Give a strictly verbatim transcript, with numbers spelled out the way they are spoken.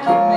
back in